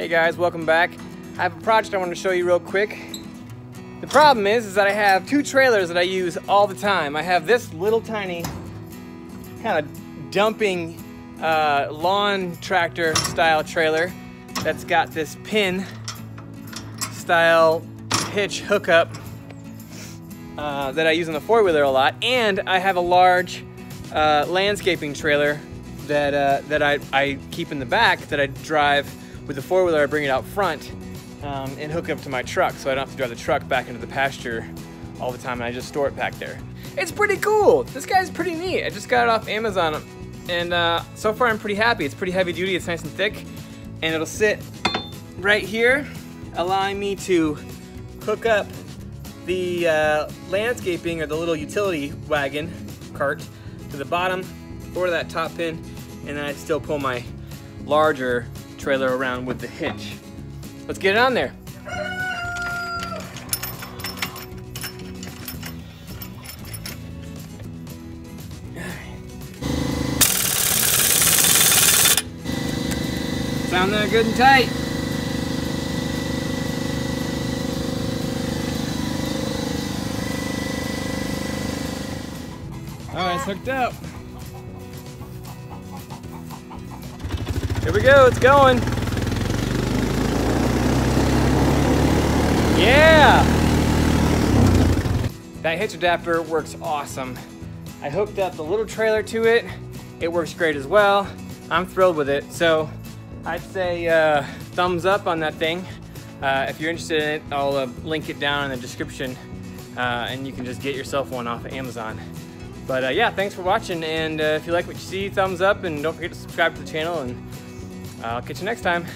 Hey guys, welcome back. I have a project I want to show you real quick. The problem is that I have two trailers that I use all the time. I have this little tiny kind of dumping lawn tractor style trailer that's got this pin style hitch hookup that I use on the four-wheeler a lot. And I have a large landscaping trailer that, that I keep in the back that I drive with the four-wheeler. I bring it out front and hook it up to my truck so I don't have to drive the truck back into the pasture all the time, and I just store it back there. It's pretty cool. This guy's pretty neat. I just got it off Amazon, and so far I'm pretty happy. It's pretty heavy duty, it's nice and thick, and it'll sit right here, allowing me to hook up the landscaping or the little utility wagon cart to the bottom or that top pin, and then I still pull my larger trailer around with the hitch. Let's get it on there. It's on there good and tight. All right, it's hooked up. Here we go, it's going. Yeah! That hitch adapter works awesome. I hooked up the little trailer to it. It works great as well. I'm thrilled with it. So I'd say thumbs up on that thing. If you're interested in it, I'll link it down in the description and you can just get yourself one off of Amazon. But yeah, thanks for watching. And if you like what you see, thumbs up, and don't forget to subscribe to the channel, and I'll catch you next time.